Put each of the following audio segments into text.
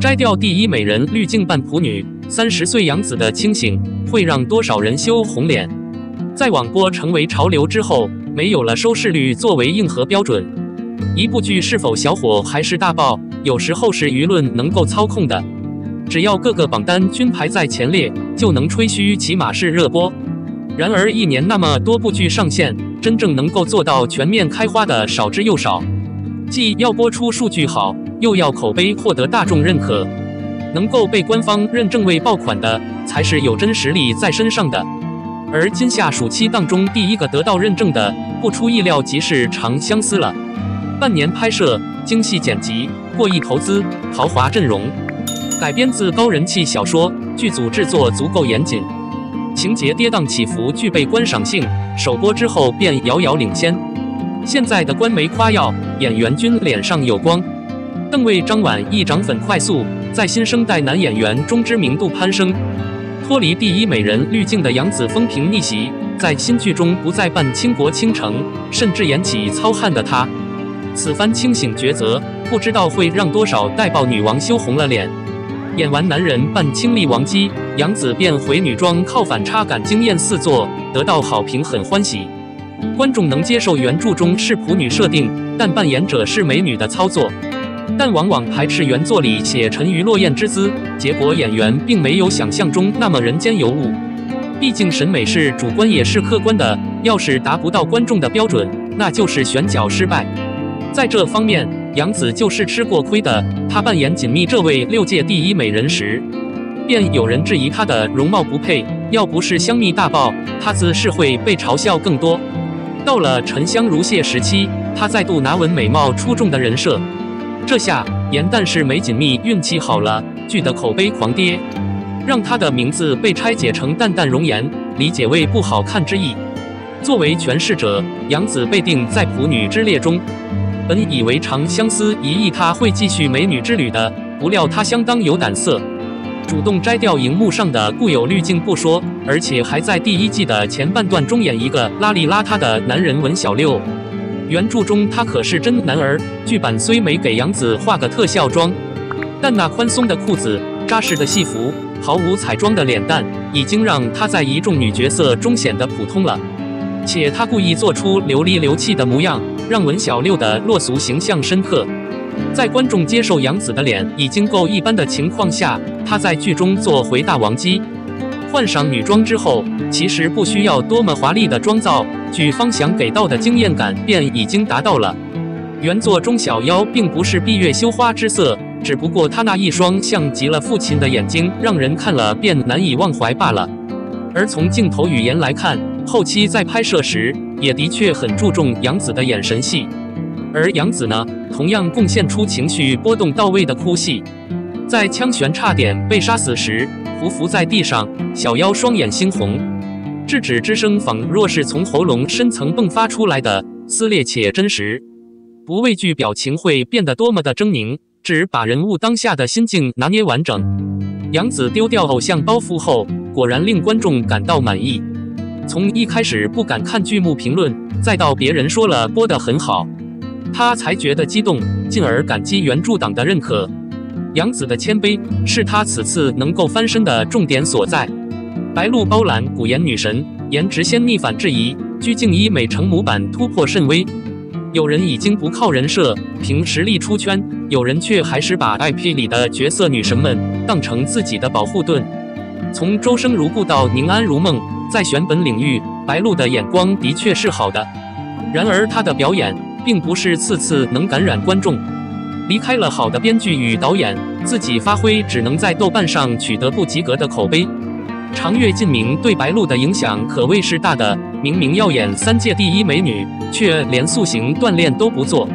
摘掉第一美人滤镜扮仆女，30岁杨紫的清醒会让多少人羞红脸？在网播成为潮流之后，没有了收视率作为硬核标准，一部剧是否小火还是大爆，有时候是舆论能够操控的。只要各个榜单均排在前列，就能吹嘘起码是热播。然而一年那么多部剧上线，真正能够做到全面开花的少之又少，既要播出数据好，又要口碑获得大众认可，能够被官方认证为爆款的，才是有真实力在身上的。而今夏暑期档中第一个得到认证的，不出意料即是《长相思》了。半年拍摄，精细剪辑，过亿投资，豪华阵容，改编自高人气小说，剧组制作足够严谨，情节跌宕起伏，具备观赏性。首播之后便遥遥领先。现在的官媒夸耀，演员均脸上有光。邓为、张晚一涨粉快速，在新生代男演员中知名度攀升。脱离第一美人滤镜的杨紫风评逆袭，在新剧中不再扮倾国倾城，甚至演起糙汉的她。此番清醒抉择，不知道会让多少带爆女王羞红了脸。演完男人扮清丽王姬，杨紫变回女装，靠反差感惊艳四座，得到好评很欢喜。观众能接受原著中是仆女设定，但扮演者是美女的操作。但往往排斥原作里写沉鱼落雁之姿，结果演员并没有想象中那么人间尤物。毕竟审美是主观也是客观的，要是达不到观众的标准，那就是选角失败。在这方面，杨紫就是吃过亏的。她扮演锦觅这位6届第一美人时，便有人质疑她的容貌不配，要不是香蜜大爆，她自是会被嘲笑更多。到了沉香如屑时期，她再度拿稳美貌出众的人设。这下严但是梅锦觅运气好了，剧的口碑狂跌，让她的名字被拆解成淡淡容颜，理解为不好看之意。作为诠释者，杨紫被定在仆女之列中。本以为长相思一役她会继续美女之旅的，不料她相当有胆色，主动摘掉荧幕上的固有滤镜不说，而且还在第一季的前半段中演一个邋里邋遢的男人文小六。原著中他可是真男儿，剧版虽没给杨紫画个特效妆，但那宽松的裤子、扎实的戏服、毫无彩妆的脸蛋，已经让他在一众女角色中显得普通了。且他故意做出流里流气的模样，让文小六的落俗形象深刻。在观众接受杨紫的脸已经够一般的情况下，他在剧中做回大王姬。换上女装之后，其实不需要多么华丽的妆造，剧方想给到的惊艳感便已经达到了。原作中小妖并不是闭月羞花之色，只不过她那一双像极了父亲的眼睛，让人看了便难以忘怀罢了。而从镜头语言来看，后期在拍摄时也的确很注重杨紫的眼神戏。而杨紫呢，同样贡献出情绪波动到位的哭戏。在枪玄差点被杀死时，匍匐在地上，小妖双眼猩红，制止之声仿若是从喉咙深层迸发出来的，撕裂且真实。不畏惧表情会变得多么的狰狞，只把人物当下的心境拿捏完整。杨紫丢掉偶像包袱后，果然令观众感到满意。从一开始不敢看剧目评论，再到别人说了播得很好，他才觉得激动，进而感激原著党的认可。杨紫的谦卑是她此次能够翻身的重点所在。白鹿包揽古言女神，颜值先逆反质疑，鞠婧祎美成模板突破甚微。有人已经不靠人设，凭实力出圈，有人却还是把 IP 里的角色女神们当成自己的保护盾。从周生如故到宁安如梦，在选本领域，白鹿的眼光的确是好的。然而她的表演并不是次次能感染观众。离开了好的编剧与导演，自己发挥只能在豆瓣上取得不及格的口碑。长月烬明对白鹿的影响可谓是大的，明明要演3届第一美女，却连塑形锻炼都不做，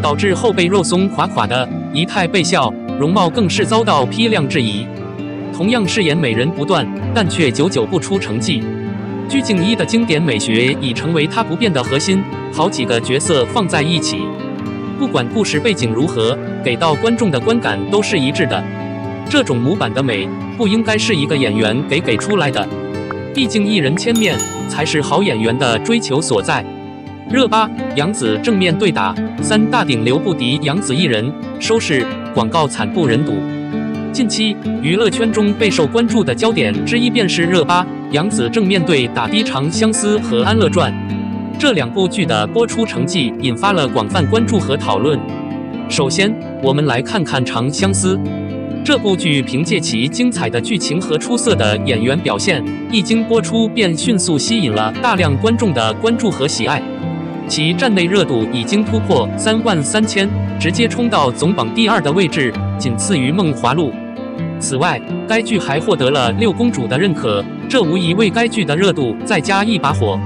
导致后背肉松垮垮的，仪态被笑，容貌更是遭到批量质疑。同样饰演美人不断，但却久久不出成绩。鞠婧祎的经典美学已成为她不变的核心，好几个角色放在一起，不管故事背景如何，给到观众的观感都是一致的。这种模板的美不应该是一个演员给出来的，毕竟一人千面才是好演员的追求所在。热巴杨紫正面对打，3大顶流不敌杨紫一人，收视广告惨不忍睹。近期娱乐圈中备受关注的焦点之一便是热巴、杨紫正面对打低长相思和《安乐传》这两部剧的播出成绩，引发了广泛关注和讨论。首先，我们来看看《长相思》这部剧，凭借其精彩的剧情和出色的演员表现，一经播出便迅速吸引了大量观众的关注和喜爱。其站内热度已经突破33000，直接冲到总榜第2的位置，仅次于《梦华录》。此外，该剧还获得了六公主的认可，这无疑为该剧的热度再加一把火。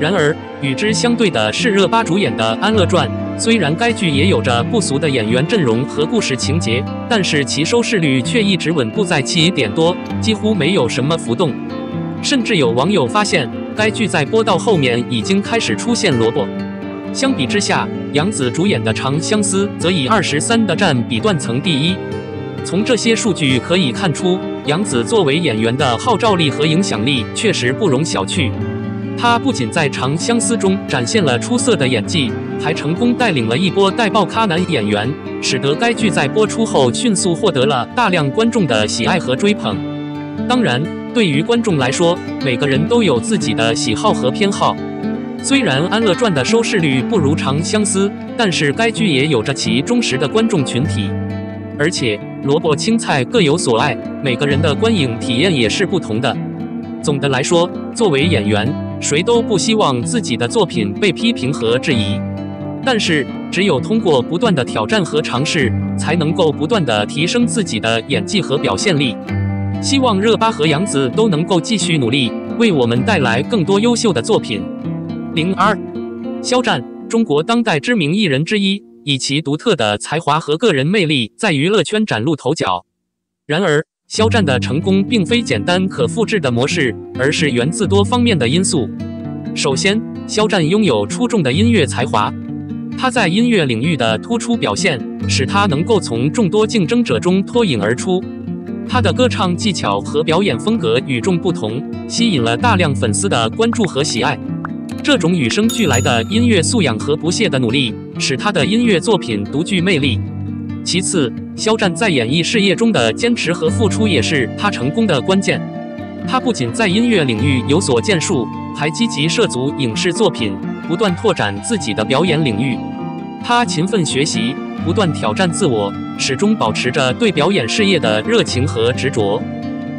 然而，与之相对的是热巴主演的《安乐传》，虽然该剧也有着不俗的演员阵容和故事情节，但是其收视率却一直稳步在7点多，几乎没有什么浮动。甚至有网友发现，该剧在播到后面已经开始出现萝卜。相比之下，杨紫主演的《长相思》则以23%的占比断层第1。从这些数据可以看出，杨紫作为演员的号召力和影响力确实不容小觑。她不仅在《长相思》中展现了出色的演技，还成功带领了一波带爆咖男演员，使得该剧在播出后迅速获得了大量观众的喜爱和追捧。当然，对于观众来说，每个人都有自己的喜好和偏好。虽然《安乐传》的收视率不如《长相思》，但是该剧也有着其忠实的观众群体。而且，萝卜青菜各有所爱，每个人的观影体验也是不同的。总的来说，作为演员，谁都不希望自己的作品被批评和质疑，但是只有通过不断的挑战和尝试，才能够不断的提升自己的演技和表现力。希望热巴和杨紫都能够继续努力，为我们带来更多优秀的作品。02，肖战，中国当代知名艺人之一，以其独特的才华和个人魅力在娱乐圈崭露头角。然而，肖战的成功并非简单可复制的模式，而是源自多方面的因素。首先，肖战拥有出众的音乐才华，他在音乐领域的突出表现，使他能够从众多竞争者中脱颖而出。他的歌唱技巧和表演风格与众不同，吸引了大量粉丝的关注和喜爱。这种与生俱来的音乐素养和不懈的努力，使他的音乐作品独具魅力。其次，肖战在演艺事业中的坚持和付出也是他成功的关键。他不仅在音乐领域有所建树，还积极涉足影视作品，不断拓展自己的表演领域。他勤奋学习，不断挑战自我，始终保持着对表演事业的热情和执着。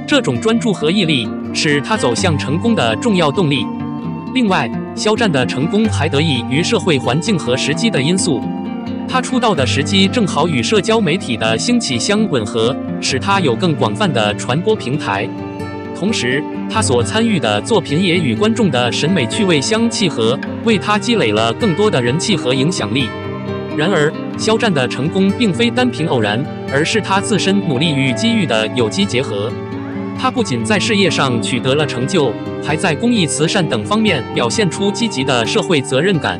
这种专注和毅力是他走向成功的重要动力。另外，肖战的成功还得益于社会环境和时机的因素。他出道的时机正好与社交媒体的兴起相吻合，使他有更广泛的传播平台。同时，他所参与的作品也与观众的审美趣味相契合，为他积累了更多的人气和影响力。然而，肖战的成功并非单凭偶然，而是他自身努力与机遇的有机结合。他不仅在事业上取得了成就，还在公益慈善等方面表现出积极的社会责任感。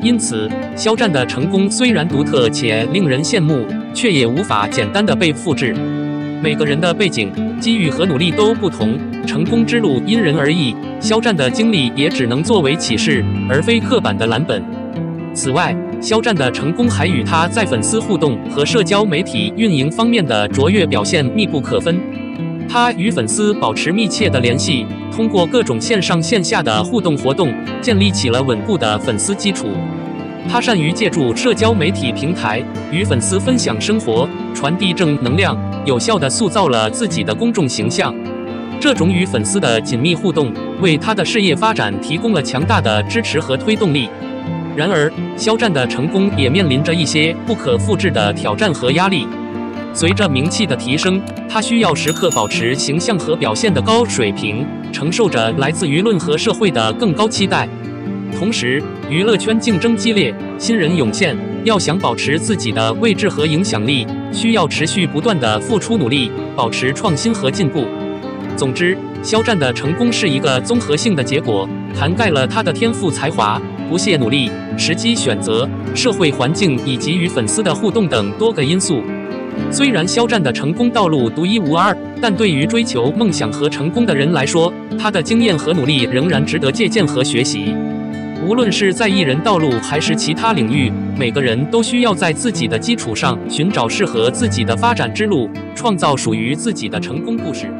因此，肖战的成功虽然独特且令人羡慕，却也无法简单的被复制。每个人的背景、机遇和努力都不同，成功之路因人而异。肖战的经历也只能作为启示，而非刻板的蓝本。此外，肖战的成功还与他在粉丝互动和社交媒体运营方面的卓越表现密不可分。他与粉丝保持密切的联系，通过各种线上线下的互动活动，建立起了稳固的粉丝基础。他善于借助社交媒体平台与粉丝分享生活，传递正能量，有效地塑造了自己的公众形象。这种与粉丝的紧密互动，为他的事业发展提供了强大的支持和推动力。然而，肖战的成功也面临着一些不可复制的挑战和压力。随着名气的提升，他需要时刻保持形象和表现的高水平，承受着来自舆论和社会的更高期待。同时，娱乐圈竞争激烈，新人涌现，要想保持自己的位置和影响力，需要持续不断的付出努力，保持创新和进步。总之，肖战的成功是一个综合性的结果，涵盖了他的天赋才华、不懈努力、时机选择、社会环境以及与粉丝的互动等多个因素。虽然肖战的成功道路独一无二，但对于追求梦想和成功的人来说，他的经验和努力仍然值得借鉴和学习。无论是在艺人道路还是其他领域，每个人都需要在自己的基础上寻找适合自己的发展之路，创造属于自己的成功故事。